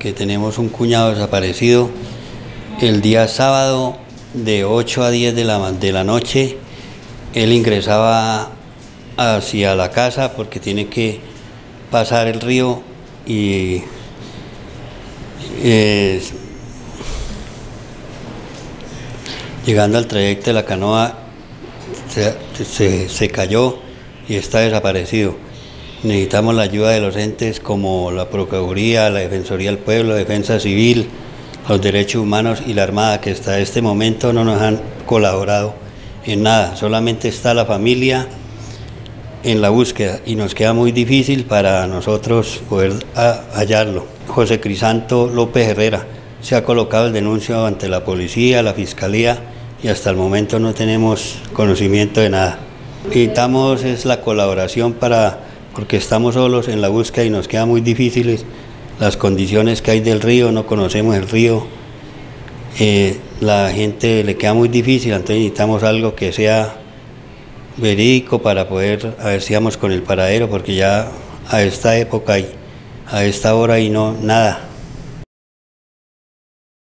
que tenemos un cuñado desaparecido. El día sábado de 8 a 10 de la noche, él ingresaba hacia la casa porque tiene que pasar el río y llegando al trayecto de la canoa se cayó y está desaparecido. Necesitamos la ayuda de los entes como la Procuraduría, la Defensoría del Pueblo, Defensa Civil, los Derechos Humanos y la Armada, que hasta este momento no nos han colaborado en nada. Solamente está la familia en la búsqueda y nos queda muy difícil para nosotros poder hallarlo. José Crisanto López Herrera. Se ha colocado el denuncio ante la policía, la fiscalía, y hasta el momento no tenemos conocimiento de nada. Necesitamos es la colaboración porque estamos solos en la búsqueda y nos queda muy difíciles las condiciones que hay del río, no conocemos el río, la gente le queda muy difícil, entonces necesitamos algo que sea verídico para poder, a ver si vamos con el paradero, porque ya a esta época y a esta hora y no nada.